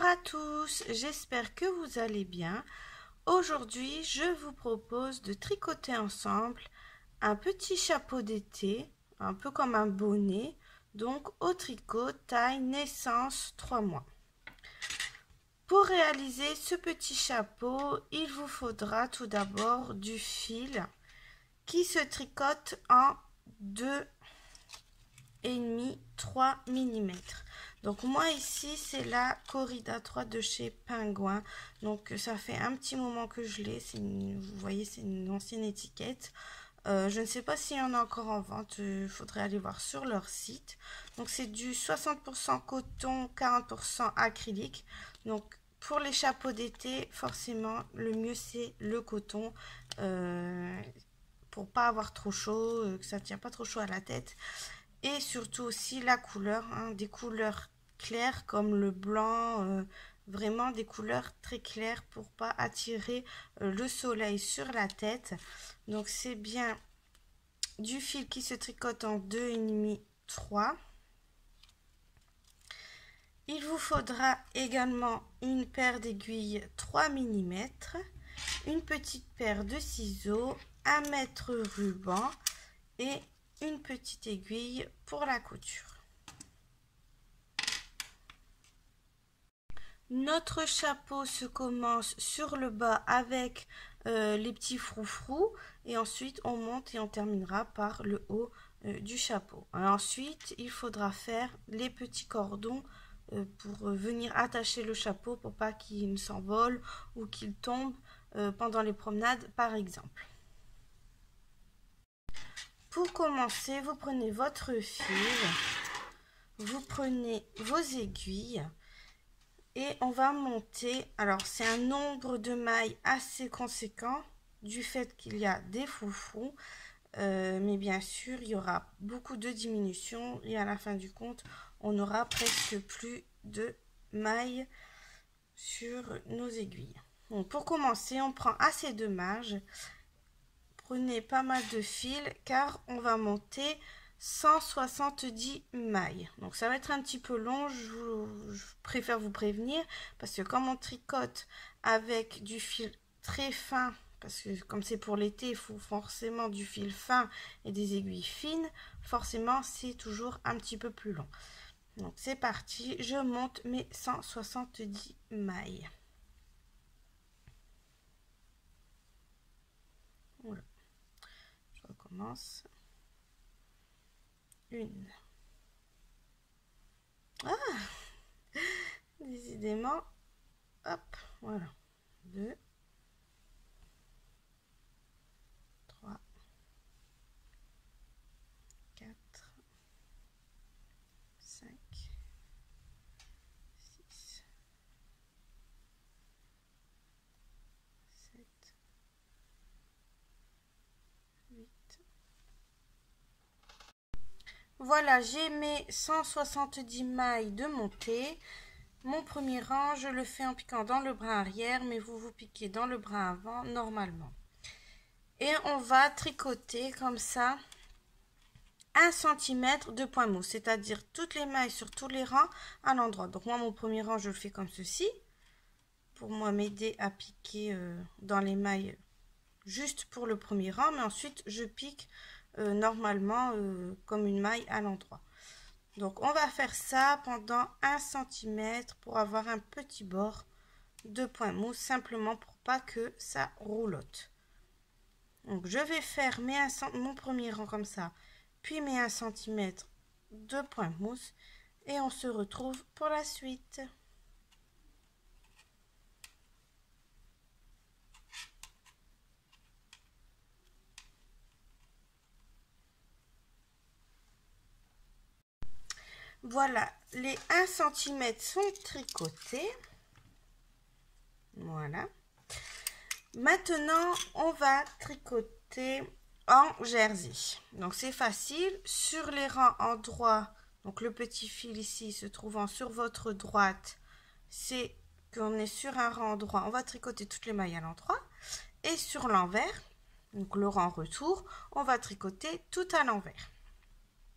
Bonjour à tous, j'espère que vous allez bien. Aujourd'hui, je vous propose de tricoter ensemble un petit chapeau d'été, un peu comme un bonnet, donc au tricot taille naissance 3 mois. Pour réaliser ce petit chapeau, il vous faudra tout d'abord du fil qui se tricote en 2,5-3 mm. Donc moi ici c'est la Corrida 3 de chez Pingouin, donc ça fait un petit moment que je l'ai, vous voyez c'est une ancienne étiquette, je ne sais pas s'il y en a encore en vente, il faudrait aller voir sur leur site. Donc c'est du 60% coton, 40% acrylique, donc pour les chapeaux d'été forcément le mieux c'est le coton, pour pas avoir trop chaud, que ça ne tient pas trop chaud à la tête. Et surtout aussi la couleur, des couleurs claires comme le blanc, vraiment des couleurs très claires pour pas attirer le soleil sur la tête. Donc c'est bien du fil qui se tricote en 2,5-3. Il vous faudra également une paire d'aiguilles 3 mm, une petite paire de ciseaux, un mètre ruban et une petite aiguille pour la couture. Notre chapeau se commence sur le bas avec les petits froufrous et ensuite on monte et on terminera par le haut du chapeau. Alors ensuite il faudra faire les petits cordons pour venir attacher le chapeau pour pas qu'il ne s'envole ou qu'il tombe pendant les promenades par exemple. Pour commencer, vous prenez votre fil, vous prenez vos aiguilles et on va monter. Alors c'est un nombre de mailles assez conséquent du fait qu'il y a des froufrous, mais bien sûr il y aura beaucoup de diminutions et à la fin du compte on aura presque plus de mailles sur nos aiguilles. Donc pour commencer on prend assez de marge. Prenez pas mal de fils car on va monter 170 mailles. Donc ça va être un petit peu long, je préfère vous prévenir parce que comme on tricote avec du fil très fin, parce que comme c'est pour l'été, il faut forcément du fil fin et des aiguilles fines, forcément c'est toujours un petit peu plus long. Donc c'est parti, je monte mes 170 mailles. Voilà. Commence. Une. Ah, décidément. Hop, voilà. 2, 3, 4, 5, 6, 7, 8. Voilà, j'ai mes 170 mailles de montée. Mon premier rang, je le fais en piquant dans le bras arrière, mais vous piquez dans le bras avant normalement. Et on va tricoter comme ça 1 cm de point mou, c'est-à-dire toutes les mailles sur tous les rangs à l'endroit. Donc moi, mon premier rang, je le fais comme ceci, pour moi m'aider à piquer dans les mailles juste pour le premier rang, mais ensuite je pique normalement comme une maille à l'endroit. Donc on va faire ça pendant 1 cm pour avoir un petit bord de point mou, simplement pour pas que ça roulotte. Donc je vais faire mon premier rang comme ça, puis mes 1 cm de point mousse et on se retrouve pour la suite. Voilà, les 1 cm sont tricotés. Voilà. Maintenant, on va tricoter en jersey. Donc, c'est facile. Sur les rangs en droit, donc le petit fil ici se trouvant sur votre droite, c'est qu'on est sur un rang en droit. On va tricoter toutes les mailles à l'endroit. Et sur l'envers, donc le rang retour, on va tricoter tout à l'envers.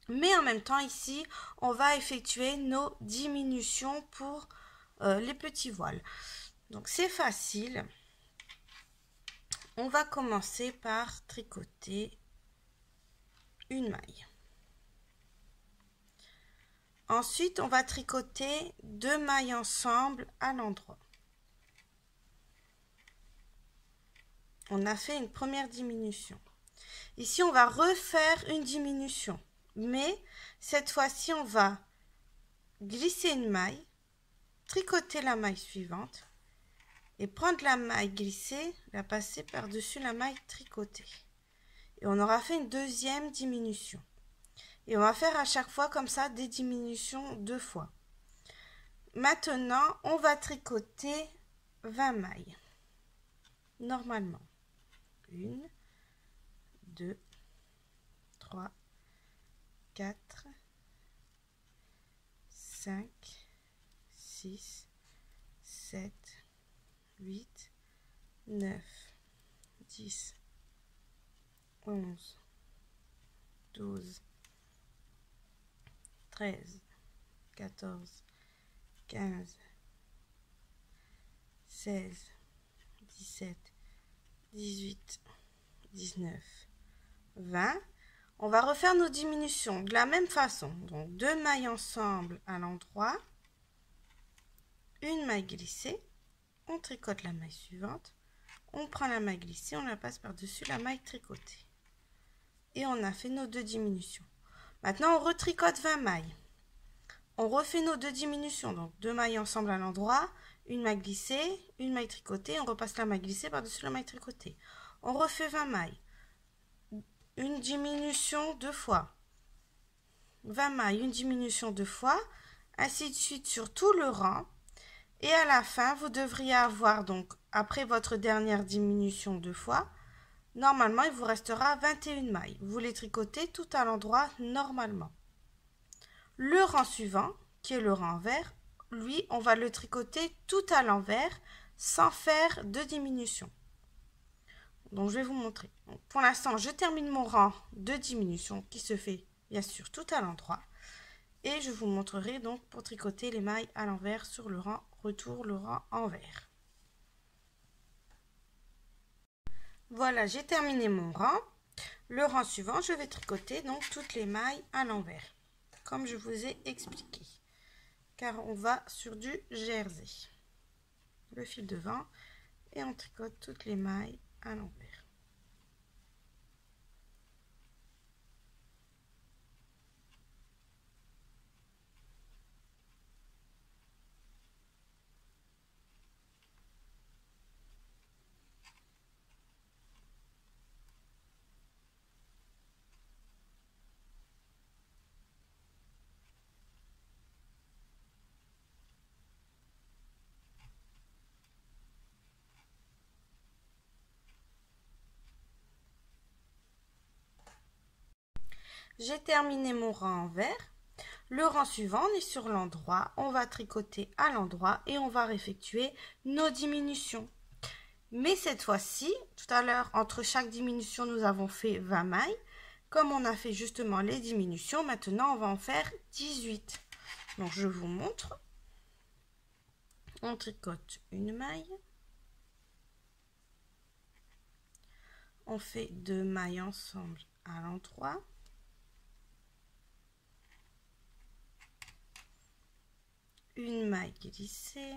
Mais en même temps ici, on va effectuer nos diminutions pour les petits voiles. Donc c'est facile. On va commencer par tricoter une maille. Ensuite, on va tricoter deux mailles ensemble à l'endroit. On a fait une première diminution. Ici, on va refaire une diminution. Mais cette fois-ci, on va glisser une maille, tricoter la maille suivante et prendre la maille glissée, la passer par-dessus la maille tricotée. Et on aura fait une deuxième diminution. Et on va faire à chaque fois comme ça des diminutions deux fois. Maintenant, on va tricoter 20 mailles. Normalement. 1, 2, 3, 4, 5, 6, 7, 8, 9, 10, 11, 12, 13, 14, 15, 16, 17, 18, 19, 20. On va refaire nos diminutions de la même façon. Donc, deux mailles ensemble à l'endroit. Une maille glissée. On tricote la maille suivante. On prend la maille glissée, on la passe par-dessus la maille tricotée. Et on a fait nos deux diminutions. Maintenant, on retricote 20 mailles. On refait nos deux diminutions. Donc, deux mailles ensemble à l'endroit. Une maille glissée, une maille tricotée. On repasse la maille glissée par-dessus la maille tricotée. On refait 20 mailles. Une diminution deux fois. 20 mailles, une diminution deux fois. Ainsi de suite sur tout le rang. Et à la fin, vous devriez avoir, donc, après votre dernière diminution deux fois, normalement, il vous restera 21 mailles. Vous les tricotez tout à l'endroit normalement. Le rang suivant, qui est le rang vert, lui, on va le tricoter tout à l'envers sans faire de diminution. Donc, je vais vous montrer. Donc, pour l'instant, je termine mon rang de diminution qui se fait, bien sûr, tout à l'endroit. Et je vous montrerai donc pour tricoter les mailles à l'envers sur le rang retour, le rang envers. Voilà, j'ai terminé mon rang. Le rang suivant, je vais tricoter donc toutes les mailles à l'envers, comme je vous ai expliqué. Car on va sur du jersey. Le fil devant et on tricote toutes les mailles à l'envers. J'ai terminé mon rang envers. Le rang suivant, on est sur l'endroit. On va tricoter à l'endroit et on va effectuer nos diminutions. Mais cette fois-ci, tout à l'heure, entre chaque diminution, nous avons fait 20 mailles. Comme on a fait justement les diminutions, maintenant, on va en faire 18. Donc, je vous montre. On tricote une maille. On fait deux mailles ensemble à l'endroit. Une maille glissée,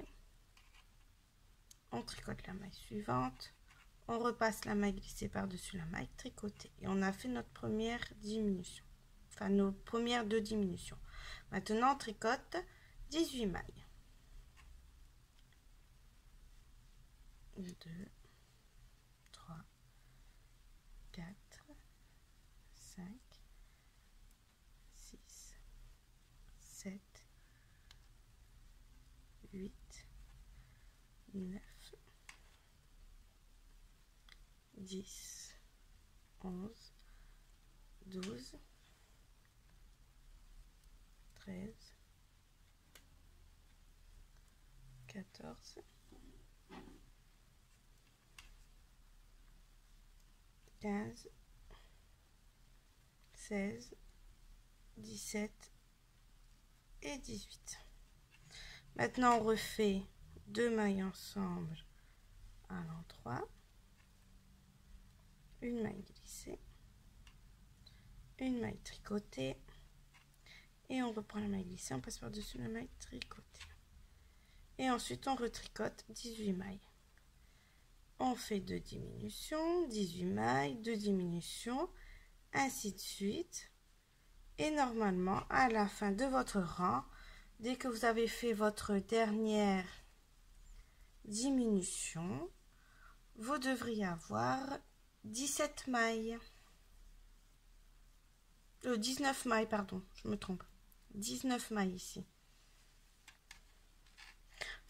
on tricote la maille suivante, on repasse la maille glissée par-dessus la maille tricotée. Et on a fait notre première diminution, enfin nos premières deux diminutions. Maintenant, on tricote 18 mailles. 2, 3, 4, 5, 6, 7, 8, 9, 10, 11, 12, 13, 14, 15, 16, 17 et 18. Maintenant, on refait deux mailles ensemble à l'endroit. Une maille glissée, une maille tricotée, et on reprend la maille glissée, on passe par-dessus la maille tricotée. Et ensuite, on retricote 18 mailles. On fait 2 diminutions, 18 mailles, 2 diminutions, ainsi de suite. Et normalement, à la fin de votre rang, dès que vous avez fait votre dernière diminution, vous devriez avoir 17 mailles. 19 mailles, pardon, je me trompe. 19 mailles ici.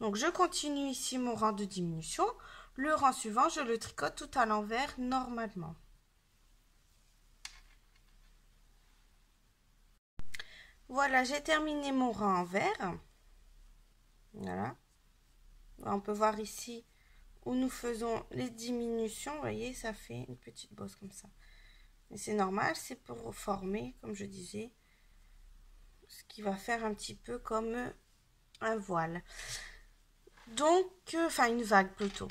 Donc, je continue ici mon rang de diminution. Le rang suivant, je le tricote tout à l'envers normalement. Voilà, j'ai terminé mon rang envers. Voilà. On peut voir ici où nous faisons les diminutions. Vous voyez, ça fait une petite bosse comme ça. Mais c'est normal, c'est pour former, comme je disais, ce qui va faire un petit peu comme un voile. Donc, enfin une vague plutôt.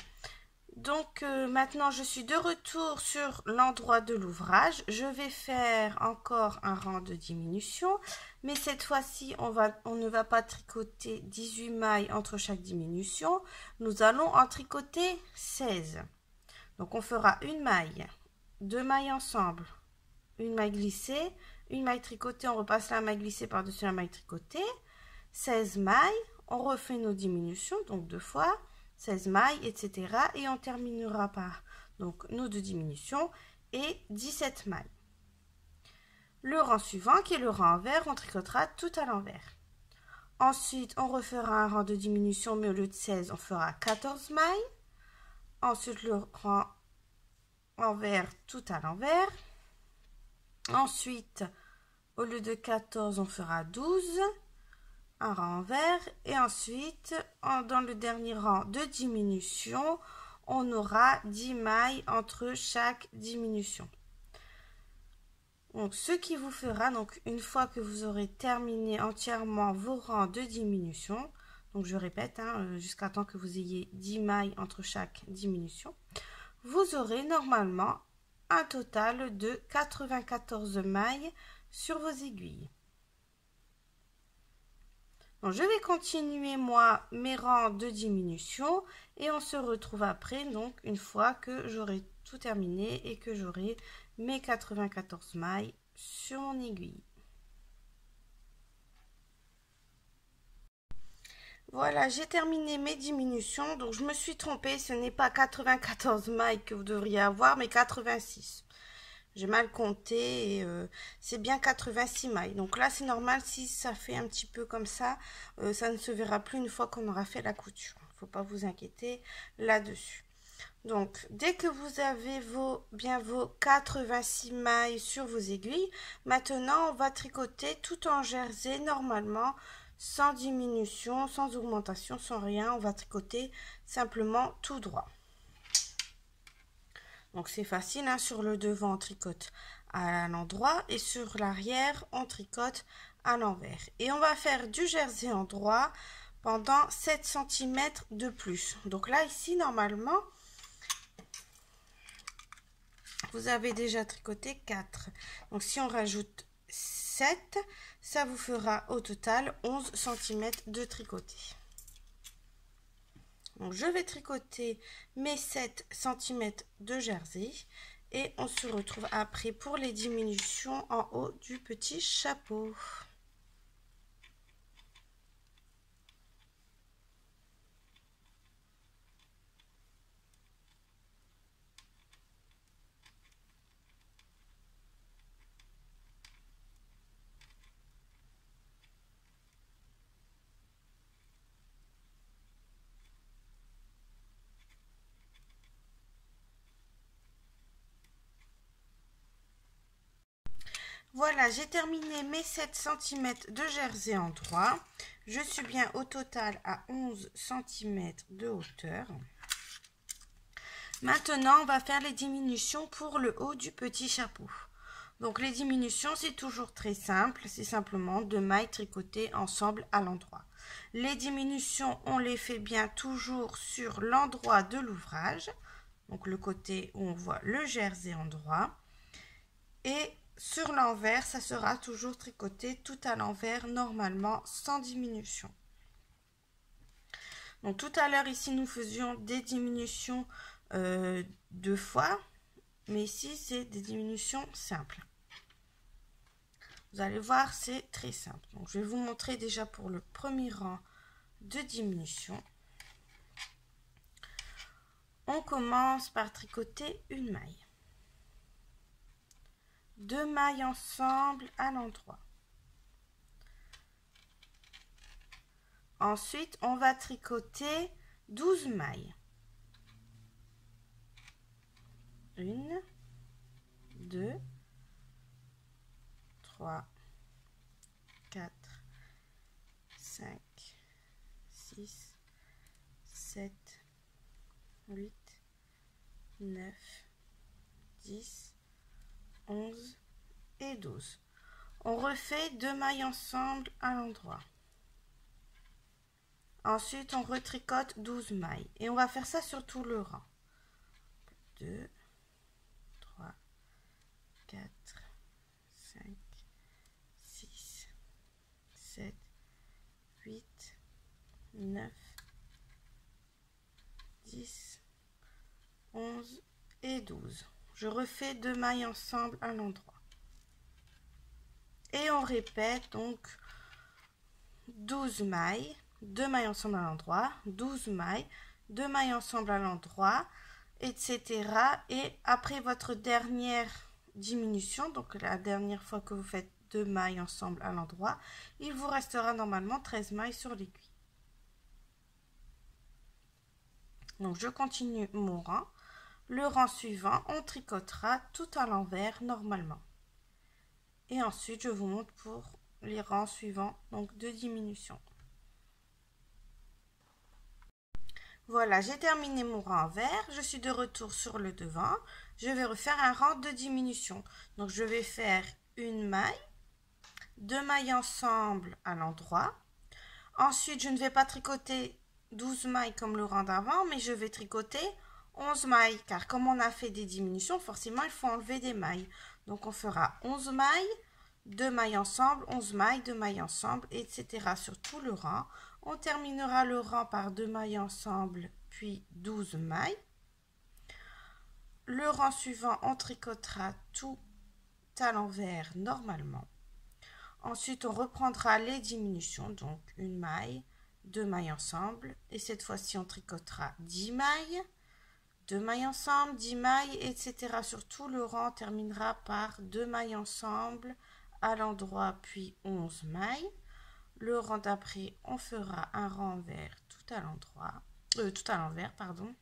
Donc maintenant je suis de retour sur l'endroit de l'ouvrage. Je vais faire encore un rang de diminution, mais cette fois-ci on ne va pas tricoter 18 mailles entre chaque diminution, nous allons en tricoter 16. Donc on fera une maille, deux mailles ensemble, une maille glissée, une maille tricotée, on repasse la maille glissée par-dessus la maille tricotée, 16 mailles. On refait nos diminutions, donc deux fois, 16 mailles, etc. Et on terminera par donc, nos deux diminutions et 17 mailles. Le rang suivant, qui est le rang envers, on tricotera tout à l'envers. Ensuite, on refera un rang de diminution, mais au lieu de 16, on fera 14 mailles. Ensuite, le rang envers, tout à l'envers. Ensuite, au lieu de 14, on fera 12. Un rang envers, et ensuite dans le dernier rang de diminution on aura 10 mailles entre chaque diminution. Donc ce qui vous fera, donc une fois que vous aurez terminé entièrement vos rangs de diminution, donc je répète hein, jusqu'à temps que vous ayez 10 mailles entre chaque diminution, vous aurez normalement un total de 94 mailles sur vos aiguilles. Donc, je vais continuer moi mes rangs de diminution et on se retrouve après, donc une fois que j'aurai tout terminé et que j'aurai mes 94 mailles sur mon aiguille. Voilà, j'ai terminé mes diminutions, donc je me suis trompée, ce n'est pas 94 mailles que vous devriez avoir, mais 86. J'ai mal compté et c'est bien 86 mailles. Donc là, c'est normal si ça fait un petit peu comme ça. Ça ne se verra plus une fois qu'on aura fait la couture. Il ne faut pas vous inquiéter là-dessus. Donc, dès que vous avez vos 86 mailles sur vos aiguilles, maintenant, on va tricoter tout en jersey normalement, sans diminution, sans augmentation, sans rien. On va tricoter simplement tout droit. Donc c'est facile, hein, sur le devant on tricote à l'endroit et sur l'arrière on tricote à l'envers. Et on va faire du jersey endroit pendant 7 cm de plus. Donc là ici normalement vous avez déjà tricoté 4. Donc si on rajoute 7, ça vous fera au total 11 cm de tricoté. Donc, je vais tricoter mes 7 cm de jersey et on se retrouve après pour les diminutions en haut du petit chapeau. Voilà, j'ai terminé mes 7 cm de jersey endroit. Je suis bien au total à 11 cm de hauteur. Maintenant, on va faire les diminutions pour le haut du petit chapeau. Donc, les diminutions, c'est toujours très simple. C'est simplement deux mailles tricotées ensemble à l'endroit. Les diminutions, on les fait bien toujours sur l'endroit de l'ouvrage, donc le côté où on voit le jersey en droit. Et sur l'envers, ça sera toujours tricoté tout à l'envers, normalement, sans diminution. Donc tout à l'heure, ici, nous faisions des diminutions deux fois, mais ici, c'est des diminutions simples. Vous allez voir, c'est très simple. Donc, je vais vous montrer déjà pour le premier rang de diminution. On commence par tricoter une maille. Deux mailles ensemble à l'endroit. Ensuite, on va tricoter 12 mailles. 1, 2, 3, 4, 5, 6, 7, 8, 9, 10, 11 et 12. On refait deux mailles ensemble à l'endroit. Ensuite, on retricote 12 mailles. Et on va faire ça sur tout le rang. 2, 3, 4, 5, 6, 7, 8, 9, 10, 11 et 12. Je refais deux mailles ensemble à l'endroit. Et on répète donc 12 mailles. Deux mailles ensemble à l'endroit, 12 mailles, deux mailles ensemble à l'endroit, etc. Et après votre dernière diminution, donc la dernière fois que vous faites deux mailles ensemble à l'endroit, il vous restera normalement 13 mailles sur l'aiguille. Donc je continue mon rang. Le rang suivant, on tricotera tout à l'envers normalement. Et ensuite, je vous montre pour les rangs suivants, donc de diminution. Voilà, j'ai terminé mon rang envers, je suis de retour sur le devant, je vais refaire un rang de diminution. Donc je vais faire une maille, deux mailles ensemble à l'endroit. Ensuite, je ne vais pas tricoter 12 mailles comme le rang d'avant, mais je vais tricoter 11 mailles, car comme on a fait des diminutions, forcément il faut enlever des mailles. Donc on fera 11 mailles, deux mailles ensemble, 11 mailles, deux mailles ensemble, etc. sur tout le rang. On terminera le rang par deux mailles ensemble, puis 12 mailles. Le rang suivant, on tricotera tout à l'envers normalement. Ensuite, on reprendra les diminutions, donc une maille, deux mailles ensemble. Et cette fois-ci, on tricotera 10 mailles, deux mailles ensemble, 10 mailles, etc. Sur tout le rang, on terminera par deux mailles ensemble à l'endroit, puis 11 mailles. Le rang d'après, on fera un rang envers tout à l'endroit, tout à l'envers, pardon.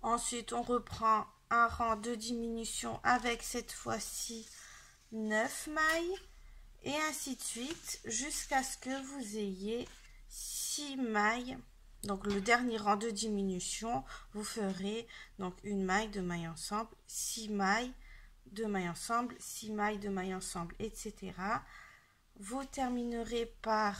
Ensuite, on reprend un rang de diminution avec cette fois-ci 9 mailles et ainsi de suite jusqu'à ce que vous ayez 6 mailles. Donc le dernier rang de diminution, vous ferez donc une maille, deux mailles ensemble, 6 mailles, deux mailles ensemble, 6 mailles, deux mailles ensemble, etc. Vous terminerez par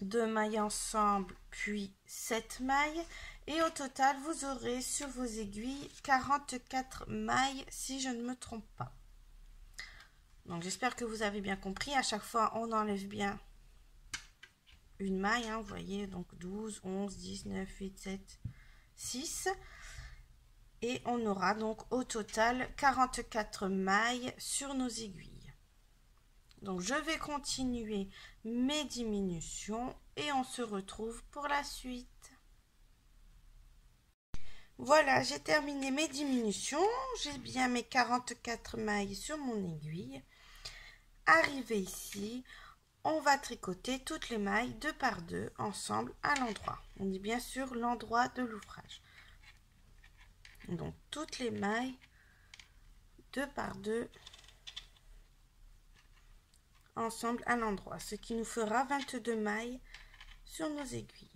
deux mailles ensemble, puis 7 mailles. Et au total, vous aurez sur vos aiguilles 44 mailles, si je ne me trompe pas. Donc, j'espère que vous avez bien compris. À chaque fois, on enlève bien une maille. Vous voyez, donc 12, 11, 10, 9, 8, 7, 6. Et on aura donc au total 44 mailles sur nos aiguilles. Donc, je vais continuer mes diminutions et on se retrouve pour la suite. Voilà, j'ai terminé mes diminutions. J'ai bien mes 44 mailles sur mon aiguille. Arrivé ici, on va tricoter toutes les mailles deux par deux ensemble à l'endroit. On dit bien sûr l'endroit de l'ouvrage. Donc, toutes les mailles deux par deux ensemble à l'endroit, ce qui nous fera 22 mailles sur nos aiguilles.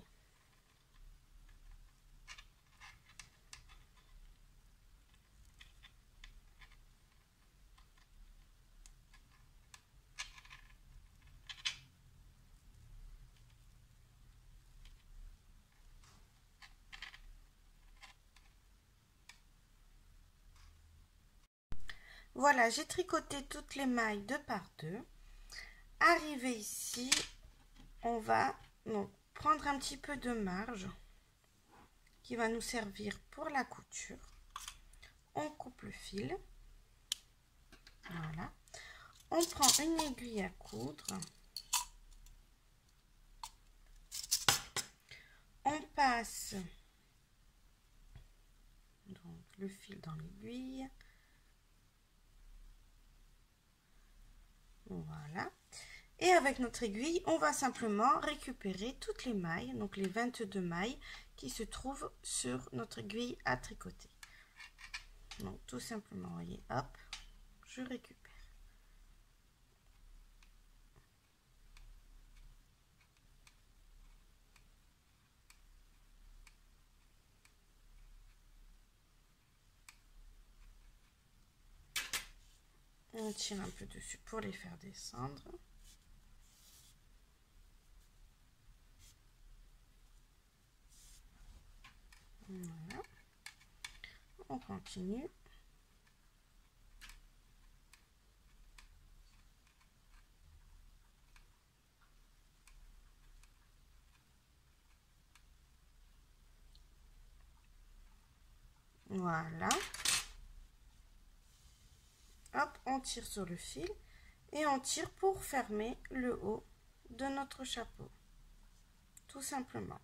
Voilà, j'ai tricoté toutes les mailles 2 par 2. Arrivé ici, on va donc prendre un petit peu de marge qui va nous servir pour la couture. On coupe le fil. Voilà. On prend une aiguille à coudre. On passe donc le fil dans l'aiguille. Voilà. Et avec notre aiguille, on va simplement récupérer toutes les mailles, donc les 22 mailles qui se trouvent sur notre aiguille à tricoter. Donc tout simplement, vous voyez, hop, je récupère. On tire un peu dessus pour les faire descendre. Voilà. On continue. Voilà. Hop, on tire sur le fil et on tire pour fermer le haut de notre chapeau, tout simplement.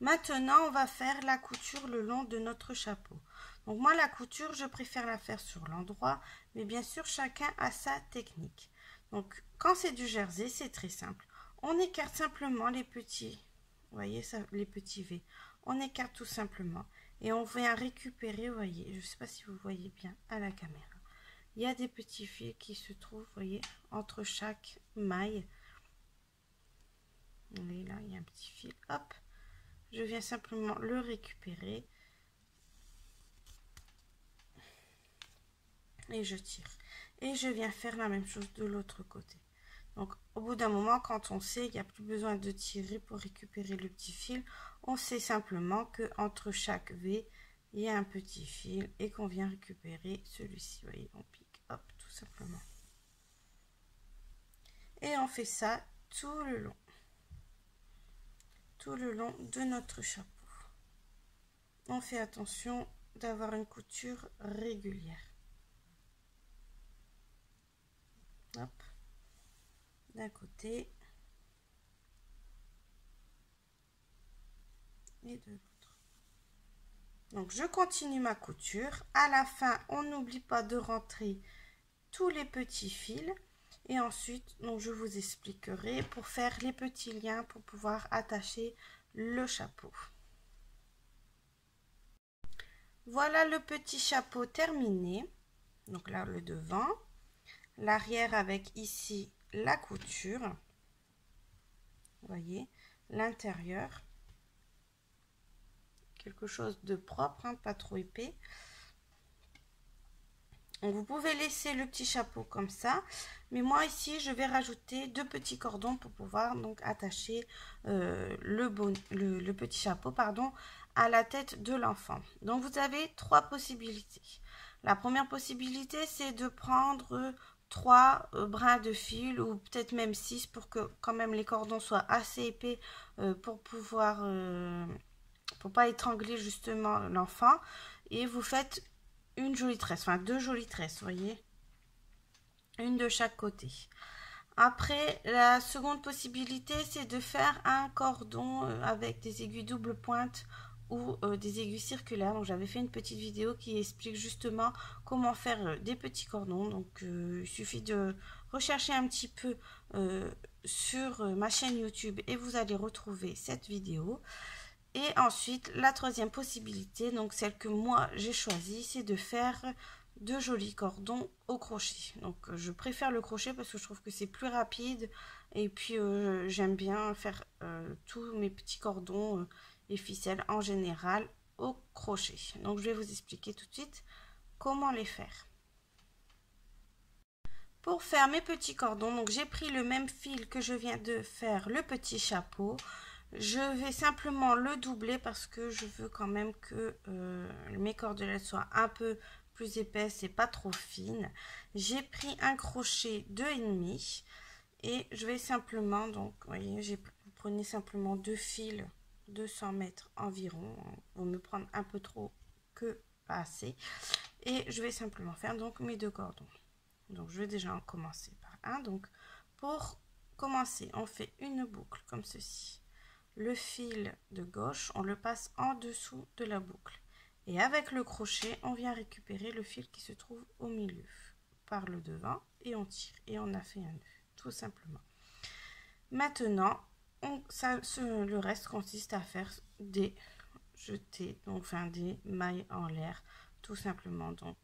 Maintenant, on va faire la couture le long de notre chapeau. Donc moi, la couture, je préfère la faire sur l'endroit, mais bien sûr, chacun a sa technique. Donc, quand c'est du jersey, c'est très simple. On écarte simplement les petits, vous voyez, ça, les petits V. On écarte tout simplement. Et on vient récupérer, vous voyez, je ne sais pas si vous voyez bien à la caméra, il y a des petits fils qui se trouvent, vous voyez, entre chaque maille. Et là, il y a un petit fil, hop, je viens simplement le récupérer. Et je tire. Et je viens faire la même chose de l'autre côté. Donc, au bout d'un moment, quand on sait qu'il n'y a plus besoin de tirer pour récupérer le petit fil, on sait simplement qu'entre chaque V, il y a un petit fil et qu'on vient récupérer celui-ci. Vous voyez, on pique, hop, tout simplement. Et on fait ça tout le long de notre chapeau. On fait attention d'avoir une couture régulière. Hop. D'un côté et de l'autre. Donc je continue ma couture. À la fin, on n'oublie pas de rentrer tous les petits fils et ensuite, donc je vous expliquerai pour faire les petits liens pour pouvoir attacher le chapeau. Voilà le petit chapeau terminé. Donc là, le devant, l'arrière avec ici la couture, voyez, l'intérieur, quelque chose de propre, hein, pas trop épais. Donc vous pouvez laisser le petit chapeau comme ça, mais moi ici je vais rajouter 2 petits cordons pour pouvoir donc attacher le petit chapeau, pardon, à la tête de l'enfant. Donc vous avez 3 possibilités. La première possibilité, c'est de prendre 3 brins de fil ou peut-être même 6 pour que quand même les cordons soient assez épais pour pouvoir pour pas étrangler justement l'enfant, et vous faites une jolie tresse, enfin 2 jolies tresses, voyez, une de chaque côté. Après, la seconde possibilité, c'est de faire un cordon avec des aiguilles double pointe ou des aiguilles circulaires. Donc j'avais fait une petite vidéo qui explique justement comment faire des petits cordons. Donc il suffit de rechercher un petit peu sur ma chaîne YouTube et vous allez retrouver cette vidéo. Et ensuite, la troisième possibilité, donc celle que moi j'ai choisie, c'est de faire 2 jolis cordons au crochet. Donc je préfère le crochet parce que je trouve que c'est plus rapide et puis j'aime bien faire tous mes petits cordons et ficelles en général au crochet. Donc je vais vous expliquer tout de suite comment les faire. Pour faire mes petits cordons, donc j'ai pris le même fil que je viens de faire le petit chapeau. Je vais simplement le doubler parce que je veux quand même que mes cordelettes soient un peu plus épaisse et pas trop fine. J'ai pris un crochet 2,5 et je vais simplement, donc vous voyez, vous prenez simplement 2 fils, 200 mètres environ, vaut mieux prendre un peu trop que pas assez, et je vais simplement faire donc mes 2 cordons. Donc je vais déjà en commencer par un. Donc pour commencer, on fait une boucle comme ceci, le fil de gauche on le passe en dessous de la boucle et avec le crochet on vient récupérer le fil qui se trouve au milieu par le devant et on tire et on a fait un nœud tout simplement. Maintenant le reste consiste à faire des jetés, donc enfin des mailles en l'air tout simplement. Donc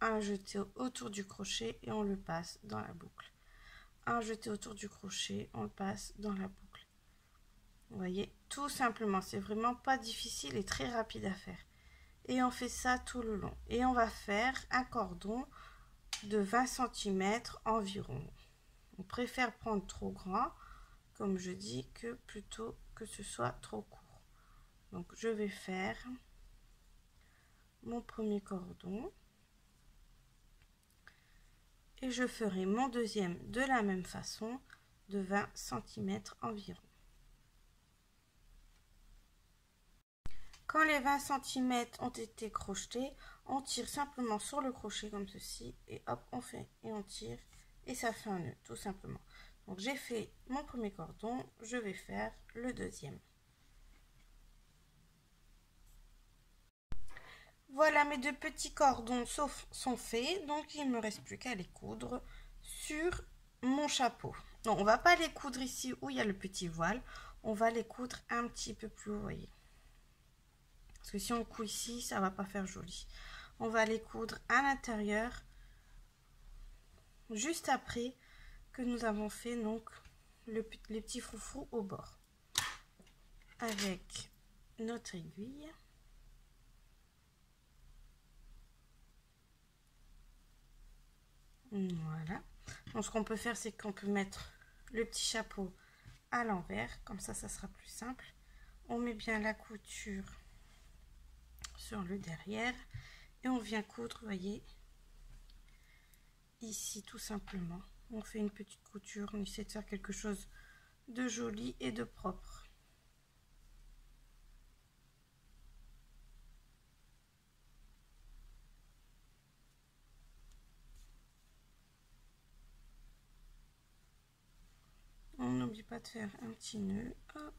un jeté autour du crochet et on le passe dans la boucle, un jeté autour du crochet, on le passe dans la boucle. Vous voyez, tout simplement, c'est vraiment pas difficile et très rapide à faire. Et on fait ça tout le long. Et on va faire un cordon de 20 cm environ. On préfère prendre trop grand, comme je dis, que plutôt que ce soit trop court. Donc je vais faire mon premier cordon. Et je ferai mon deuxième de la même façon, de 20 cm environ. Quand les 20 cm ont été crochetés, on tire simplement sur le crochet comme ceci et hop, on fait et on tire et ça fait un nœud tout simplement. Donc j'ai fait mon premier cordon, je vais faire le deuxième. Voilà, mes 2 petits cordons sont faits, donc il ne me reste plus qu'à les coudre sur mon chapeau. Non, on va pas les coudre ici où il y a le petit voile, on va les coudre un petit peu plus haut, voyez. Parce que si on coud ici, ça va pas faire joli. On va les coudre à l'intérieur, juste après que nous avons fait donc les petits froufrous au bord. Avec notre aiguille. Voilà, donc ce qu'on peut faire, c'est qu'on peut mettre le petit chapeau à l'envers, comme ça, ça sera plus simple. On met bien la couture sur le derrière et on vient coudre, voyez, ici tout simplement. On fait une petite couture, on essaie de faire quelque chose de joli et de propre. Pas de faire un petit nœud. Hop.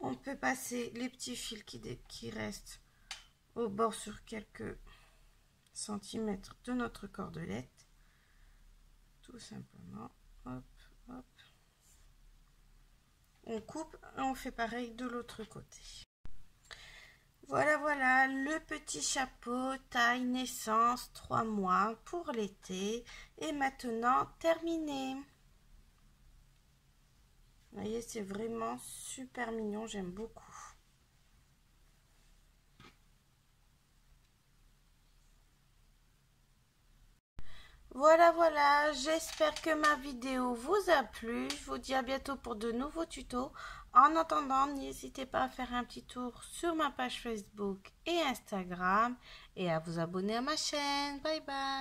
On peut passer les petits fils qui restent au bord sur quelques centimètres de notre cordelette tout simplement. Hop, hop. On coupe et on fait pareil de l'autre côté. Voilà, voilà, le petit chapeau taille naissance 3 mois pour l'été est maintenant terminé. Vous voyez, c'est vraiment super mignon, j'aime beaucoup. Voilà, voilà, j'espère que ma vidéo vous a plu. Je vous dis à bientôt pour de nouveaux tutos. En attendant, n'hésitez pas à faire un petit tour sur ma page Facebook et Instagram et à vous abonner à ma chaîne. Bye bye.